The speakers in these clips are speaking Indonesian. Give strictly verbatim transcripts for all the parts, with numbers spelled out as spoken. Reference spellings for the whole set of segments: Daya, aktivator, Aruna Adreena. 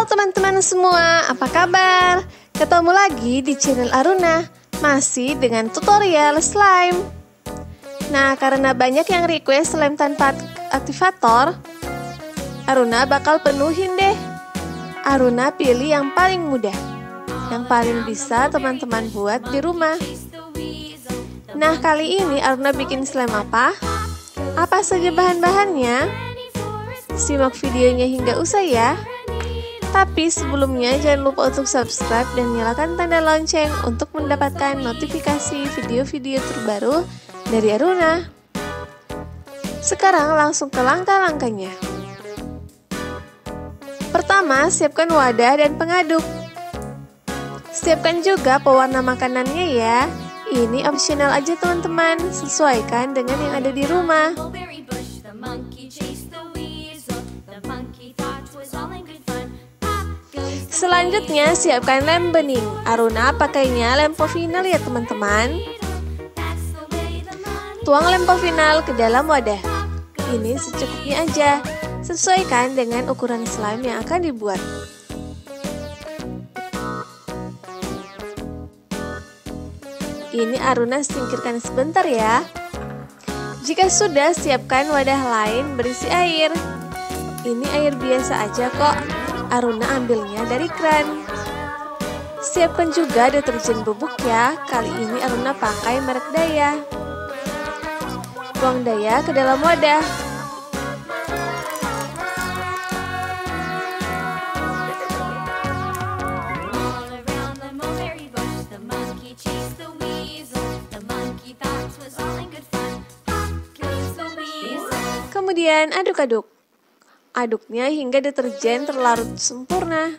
Halo teman-teman semua, apa kabar? Ketemu lagi di channel Aruna, masih dengan tutorial slime. Nah, karena banyak yang request slime tanpa aktivator, Aruna bakal penuhin deh. Aruna pilih yang paling mudah, yang paling bisa teman-teman buat di rumah. Nah, kali ini Aruna bikin slime apa? Apa saja bahan-bahannya? Simak videonya hingga usai ya. Tapi sebelumnya jangan lupa untuk subscribe dan nyalakan tanda lonceng untuk mendapatkan notifikasi video-video terbaru dari Aruna. Sekarang langsung ke langkah-langkahnya. Pertama, siapkan wadah dan pengaduk. Siapkan juga pewarna makanannya ya. Ini opsional aja teman-teman, sesuaikan dengan yang ada di rumah. Selanjutnya siapkan lem bening. Aruna pakainya lem final ya teman-teman. Tuang lem final ke dalam wadah. Ini secukupnya aja. Sesuaikan dengan ukuran slime yang akan dibuat. Ini Aruna singkirkan sebentar ya. Jika sudah, siapkan wadah lain berisi air. Ini air biasa aja kok. Aruna ambilnya dari keran. Siapkan juga deterjen bubuk ya. Kali ini Aruna pakai merek Daya. Tuang Daya ke dalam wadah. Kemudian aduk-aduk. Aduknya hingga deterjen terlarut sempurna.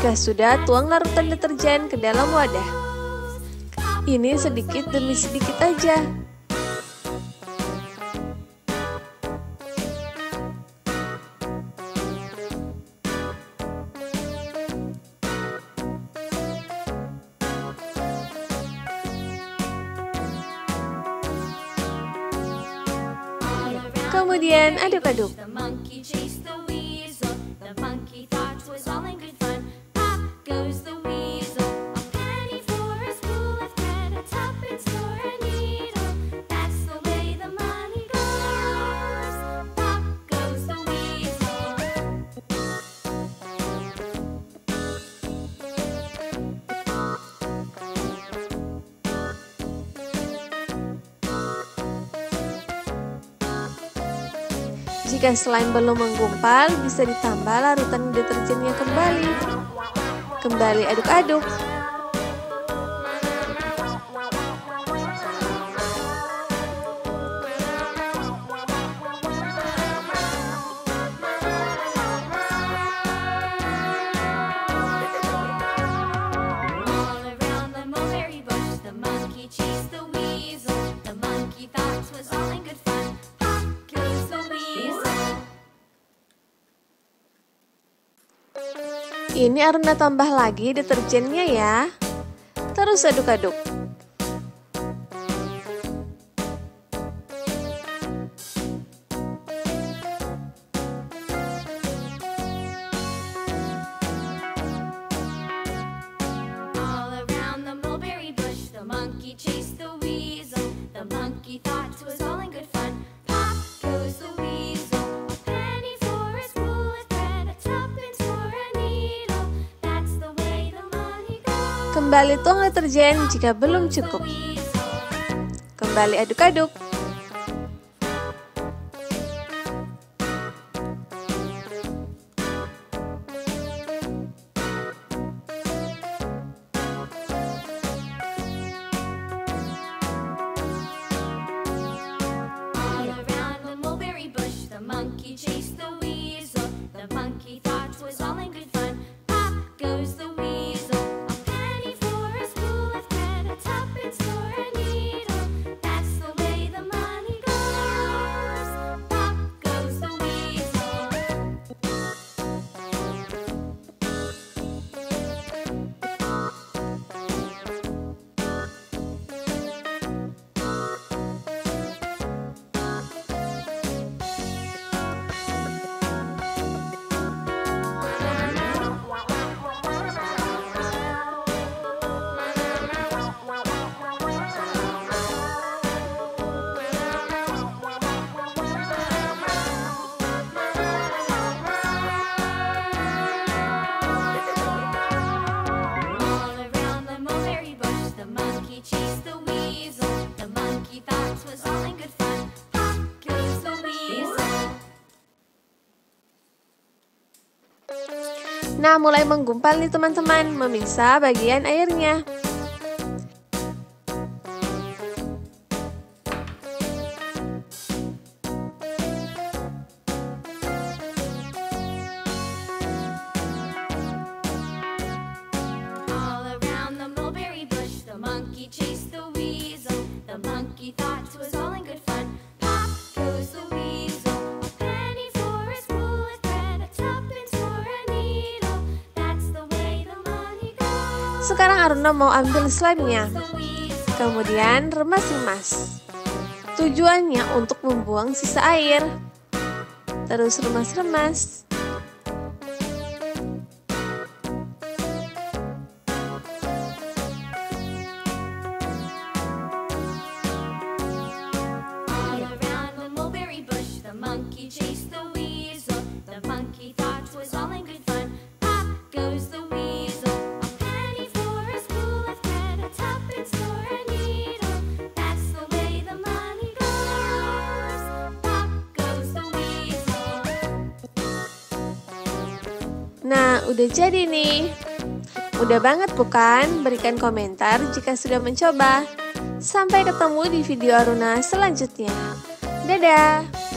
Jika sudah, tuang larutan deterjen ke dalam wadah. Ini sedikit demi sedikit aja. Kemudian aduk-aduk. Jika slime belum menggumpal, bisa ditambah larutan deterjennya kembali. Kembali aduk-aduk. Ini Aruna tambah lagi deterjennya ya. Terus aduk-aduk. Kembali tuang deterjen jika belum cukup. Kembali aduk-aduk. Nah, mulai menggumpal nih teman-teman, memisah bagian airnya. Sekarang Aruna mau ambil slime-nya, kemudian remas-remas. Tujuannya untuk membuang sisa air. Terus remas-remas. Nah, udah jadi nih. Udah banget bukan? Berikan komentar jika sudah mencoba. Sampai ketemu di video Aruna selanjutnya. Dadah!